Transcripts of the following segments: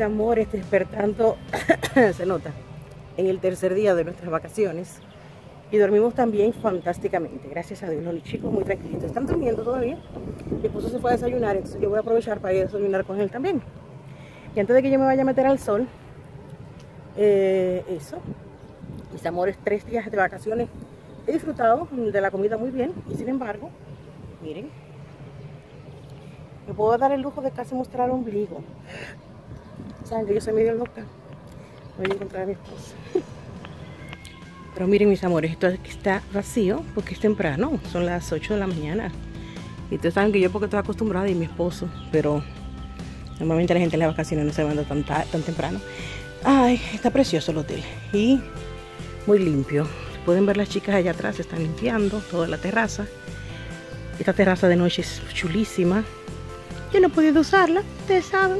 ese amor está despertando, se nota, en el tercer día de nuestras vacaciones. Y dormimos también fantásticamente, gracias a Dios. Los chicos muy tranquilitos, están durmiendo todavía. Mi esposo se fue a desayunar, entonces yo voy a aprovechar para ir a desayunar con él también. Y antes de que yo me vaya a meter al sol, eso, mis amores, 3 días de vacaciones. He disfrutado de la comida muy bien y sin embargo, miren, me puedo dar el lujo de casi mostrar el ombligo. Saben que yo soy medio loca. Voy a encontrar a mi esposa. Pero miren, mis amores, esto aquí está vacío porque es temprano, son las 8 de la mañana. Y ustedes saben que yo porque estoy acostumbrada y mi esposo, pero normalmente la gente en las vacaciones no se manda tan temprano. Ay, está precioso el hotel y muy limpio. Pueden ver las chicas allá atrás, se están limpiando toda la terraza. Esta terraza de noche es chulísima. Yo no he podido usarla, ustedes saben.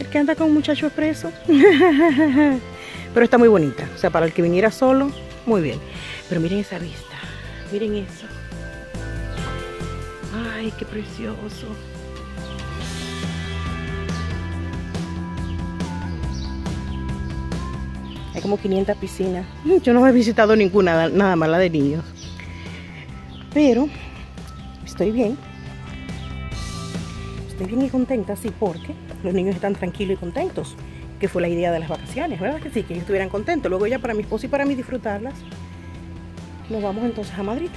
El que anda con un muchacho preso. Pero está muy bonita. O sea, para el que viniera solo, muy bien. Pero miren esa vista. Miren eso. Ay, qué precioso. Hay como 500 piscinas. Yo no he visitado ninguna, nada más la de niños. Pero estoy bien. Estoy bien y contenta, sí, porque los niños están tranquilos y contentos. Que fue la idea de las vacaciones, ¿verdad? Que sí, que ellos estuvieran contentos. Luego ya para mi esposo y para mí disfrutarlas, nos vamos entonces a Madrid.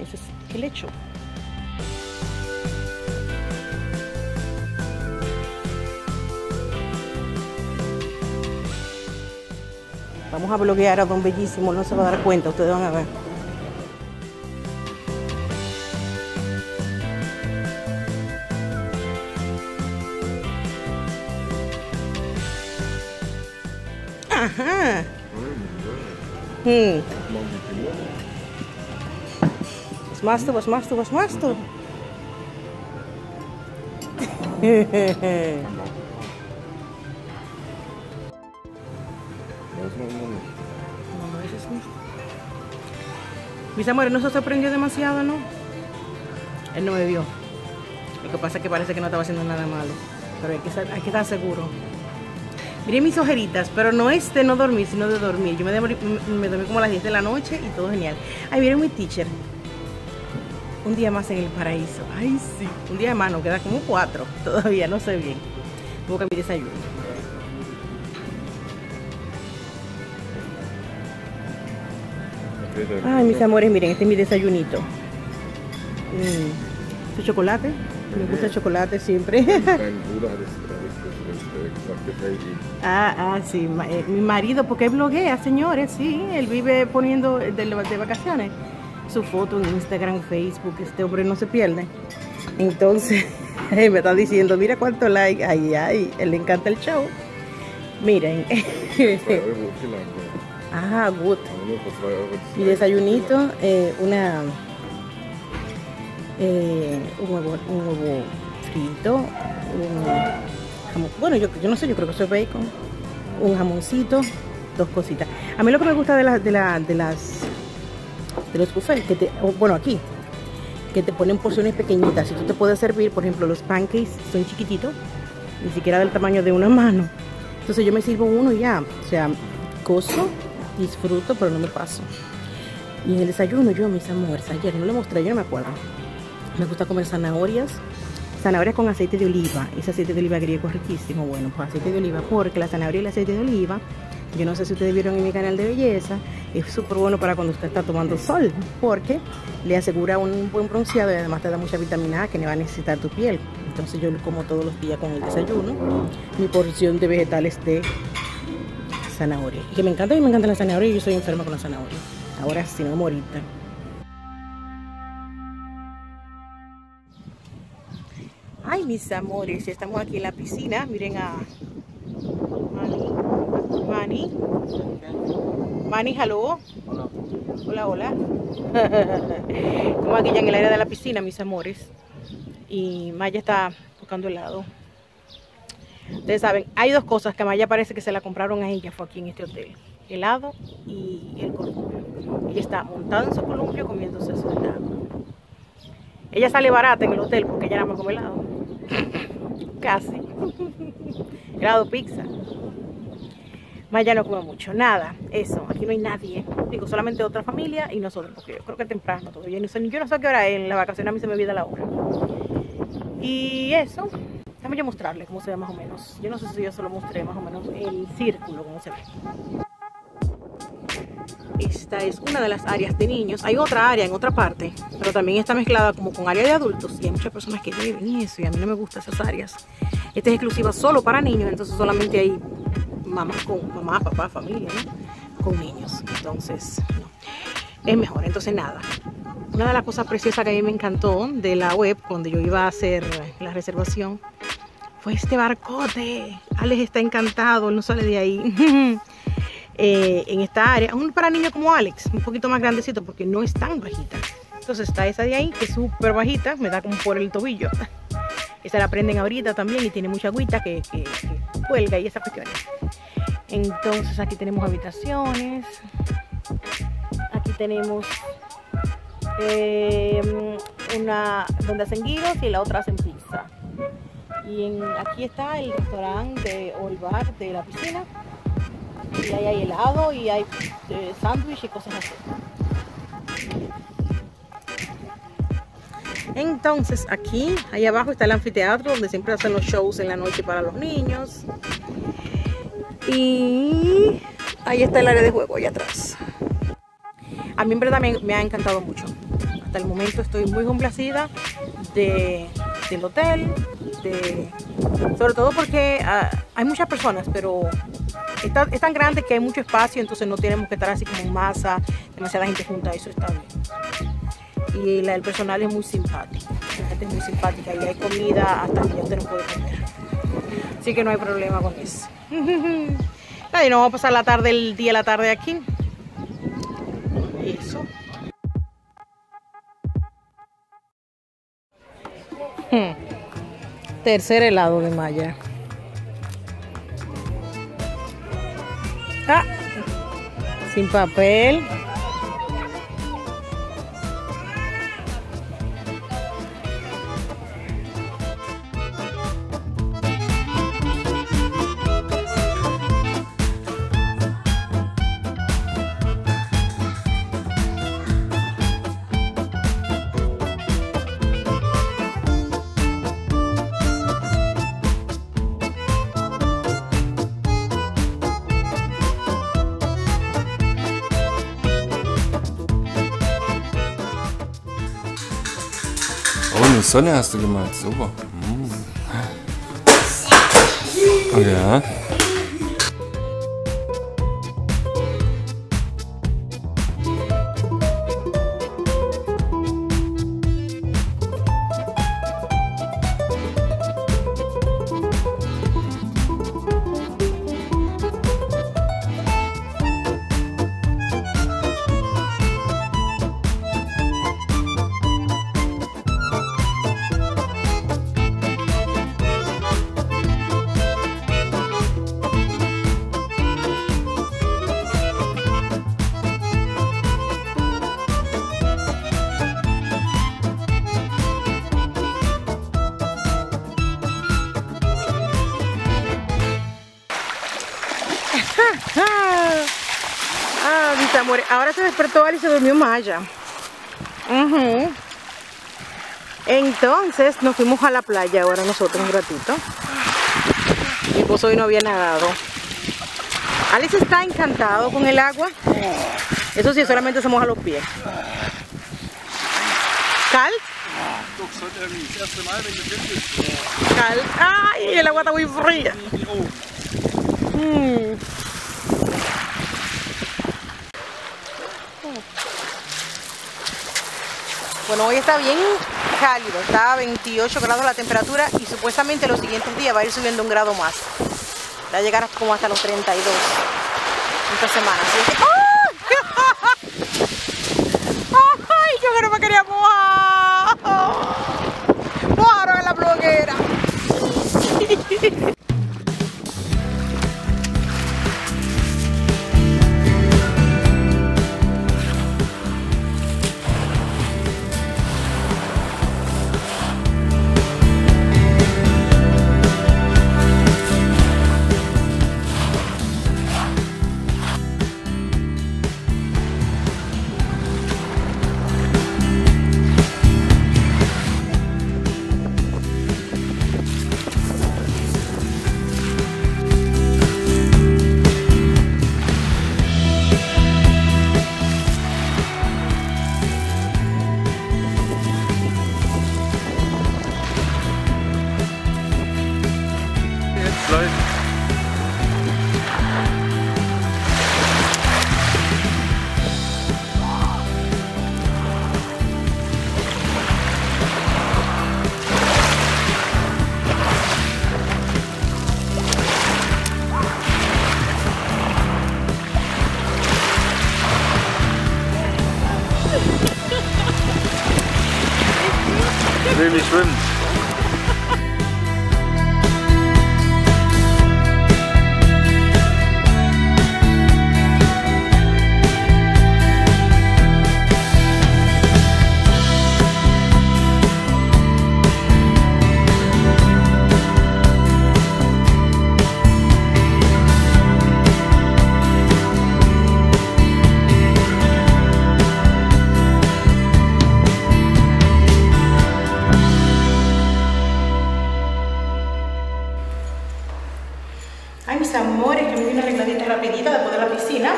Ese es el hecho. Vamos a bloguear a Don Bellísimo, no se va a dar cuenta, ustedes van a ver. Ajá. Was machst du? Mis amores, no se sorprendió demasiado, ¿no? Él no me vio. Lo que pasa es que parece que no estaba haciendo nada malo. Pero hay que estar seguro. Miré mis ojeritas, pero no es de no dormir, sino de dormir. Yo me dormí como a las 10 de la noche y todo genial. Ay, miren mi teacher. Un día más en el paraíso. Ay, sí. Un día más, no, queda como 4. Todavía no sé bien. Tengo que mi desayuno. Ay, mis amores, miren, este es mi desayunito. Este chocolate, me gusta el chocolate siempre. Sí, mi marido, porque él bloguea, señores, sí, él vive poniendo de vacaciones su foto en Instagram, Facebook, este hombre no se pierde. Entonces, me está diciendo, mira cuánto like, ay, ay, él le encanta el show. Miren. Ah, good. Mi desayunito, un huevo frito, bueno, yo no sé, yo creo que eso es bacon, un jamoncito, 2 cositas. A mí lo que me gusta de los buffets, bueno, aquí, que te ponen porciones pequeñitas, y tú te puedes servir, por ejemplo, los pancakes son chiquititos, ni siquiera del tamaño de una mano. Entonces yo me sirvo uno y ya, o sea, gozo, disfruto, pero no me paso. Y en el desayuno yo, mis amores, ayer no lo mostré, yo no me acuerdo. Me gusta comer zanahorias con aceite de oliva. Ese aceite de oliva griego es riquísimo. Bueno, pues aceite de oliva, porque la zanahoria y el aceite de oliva, yo no sé si ustedes vieron en mi canal de belleza, es súper bueno para cuando usted está tomando sol, porque le asegura un buen bronceado y además te da mucha vitamina A que le va a necesitar tu piel. Entonces yo lo como todos los días con el desayuno, mi porción de vegetales de zanahoria. Y que me encanta, y me encanta la zanahoria, y yo soy enferma con la zanahoria. Ahora sí, no morita. Ay, mis amores, estamos aquí en la piscina. Miren a Manny. Manny, hello. Hola. Hola, hola. Estamos aquí ya en el área de la piscina, mis amores. Y Maya está tocando helado. Ustedes saben, hay 2 cosas que a Maya parece que se la compraron a ella. Fue aquí en este hotel. Helado y el columpio. Ella está montada en su columpio comiéndose su helado. Ella sale barata en el hotel porque ella nada más come helado. Casi. grado pizza. Más ya no como mucho, nada, eso, aquí no hay nadie, digo, solamente otra familia y nosotros, porque yo creo que es temprano todavía, yo no sé a qué hora en la vacación a mí se me olvida la hora. Y eso, déjame yo mostrarles cómo se ve más o menos, yo no sé si yo se lo mostré más o menos el círculo, cómo se ve. Esta es una de las áreas de niños, hay otra área en otra parte, pero también está mezclada como con área de adultos y hay muchas personas que viven eso y a mí no me gustan esas áreas. Esta es exclusiva solo para niños, entonces solamente hay mamá, papá, familia, ¿no? Con niños, entonces no. Es mejor, entonces nada. Una de las cosas preciosas que a mí me encantó de la web, cuando yo iba a hacer la reservación, fue este barcote. Alex está encantado, no sale de ahí. En esta área, aún para niños como Alex, un poquito más grandecito porque no es tan bajita. Entonces está esa de ahí, que es súper bajita, me da como por el tobillo. Esa la prenden ahorita también y tiene mucha agüita que cuelga y esas cuestiones. Entonces aquí tenemos habitaciones, aquí tenemos una donde hacen guiros y la otra hacen pizza. Y aquí está el restaurante o el bar de la piscina. Y ahí hay helado y hay sándwich y cosas así. Entonces aquí, ahí abajo está el anfiteatro donde siempre hacen los shows en la noche para los niños. Y ahí está el área de juego, allá atrás. A mí en verdad me ha encantado mucho. Hasta el momento estoy muy complacida del hotel, sobre todo porque hay muchas personas, pero es tan grande que hay mucho espacio, entonces no tenemos que estar así como en masa, demasiada gente junta, eso está bien. Y el personal es muy simpático, la gente es muy simpática y hay comida hasta que usted no puede comer. Así que no hay problema con eso. Nada, y nos vamos a pasar el día de la tarde aquí. Y eso. Tercer helado de Maya. Ah, sin papel. Sonne hast du gemacht, super. Mm. Ja. Ah, mis amores, ahora se despertó Alice y se durmió Maya. Entonces nos fuimos a la playa ahora nosotros un ratito. Mi esposo hoy no había nadado. Alice está encantado con el agua. Eso sí, solamente se moja los pies. ¿Cal? ¿Cal? ¡Ay! El agua está muy fría. Bueno, hoy está bien cálido, está a 28 grados la temperatura y supuestamente los siguientes días va a ir subiendo un grado más. Va a llegar como hasta los 32 esta semana. Así que... ¡Oh! ¡Ay! Yo que no me quería mojar. ¡Mojaron en la bloguera! only swims. Ay, mis amores, que me vine arregladita rapidita después de la piscina.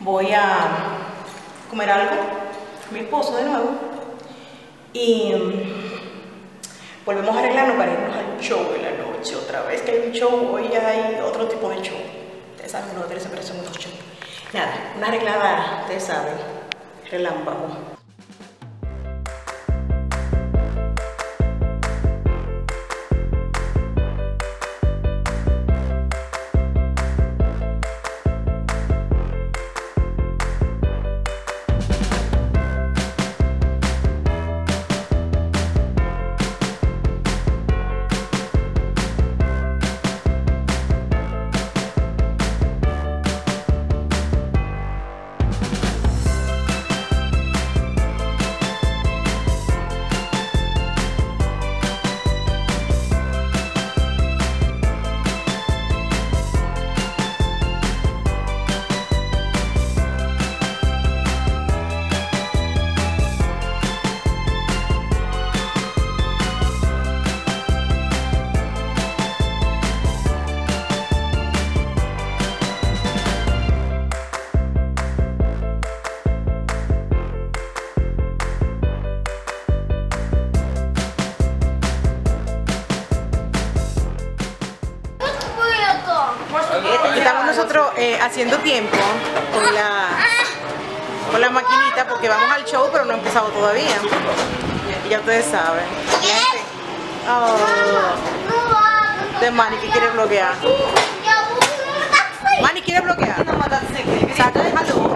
Voy a comer algo con mi esposo de nuevo y volvemos a arreglarnos para irnos al show en la noche otra vez, que hay un show. Hoy ya hay otro tipo de show, ustedes saben, no se parecen mucho show. Nada, una arreglada, ustedes saben, relámpago. Estamos nosotros haciendo tiempo con la maquinita porque vamos al show, pero no ha empezado todavía. Ya ustedes saben. Oh, de Manny que quiere bloquear. Manny quiere bloquear. Saca, déjalo.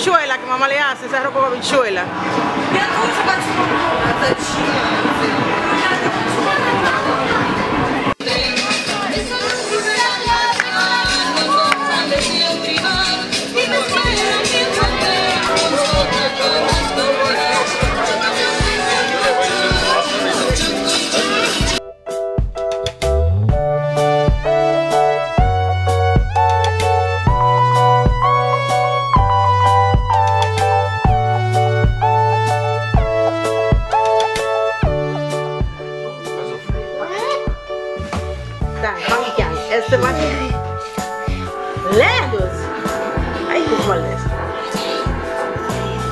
habichuela que mamá le hace, esa ropa con habichuela.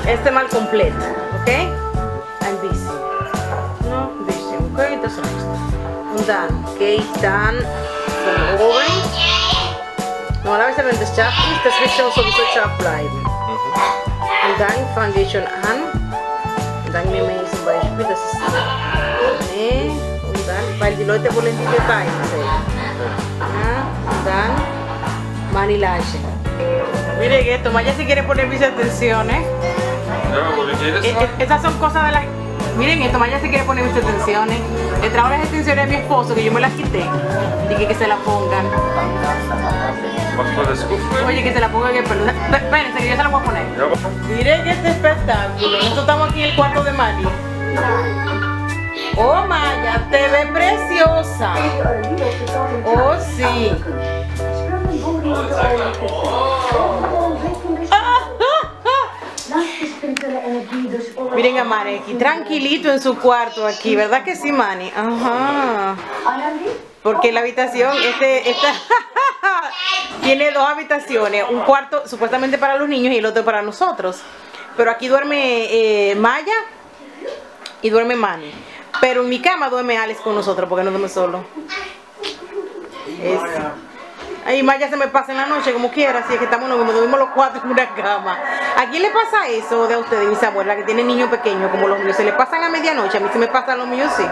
Este mal completo, ¿ok? And this. No, this. ¿Ok? Entonces, dan, ¿ok? Dan, normalerweise wenn das scharf ist, das wird schon sowieso scharf bleiben. Und dann fangen wir schon an. Und dann nehmen wir zum Beispiel, das ist ne, und dann, weil die Leute wollen die Details sehen. Ja, und dann Manilage. Miren esto, Maya si quiere poner mis atenciones. Estas son cosas de las... Miren esto, Maya se quiere poner mis extensiones. Le trajo las extensiones a mi esposo, que yo me las quité. Dije que se las pongan. Oye, que se las pongan en el pelo. Espérense, que yo se las voy a poner. Miren este espectáculo. Nosotros estamos aquí en el cuarto de Maya. Oh, Maya, te ves preciosa. Oh, sí. Miren a Mane aquí, tranquilito en su cuarto aquí, ¿verdad que sí, Mane? Ajá. Porque la habitación, esta tiene dos habitaciones, un cuarto supuestamente para los niños y el otro para nosotros. Pero aquí duerme Maya y duerme Mane. Pero en mi cama duerme Alex con nosotros porque no duerme solo. Ay, Maya se me pasa en la noche como quiera, así es que estamos, nos dormimos los cuatro en una cama. ¿A quién le pasa eso de ustedes, mis abuelas, que tienen niños pequeños como los míos? ¿Se les pasan a medianoche? A mí se me pasan los míos, sí.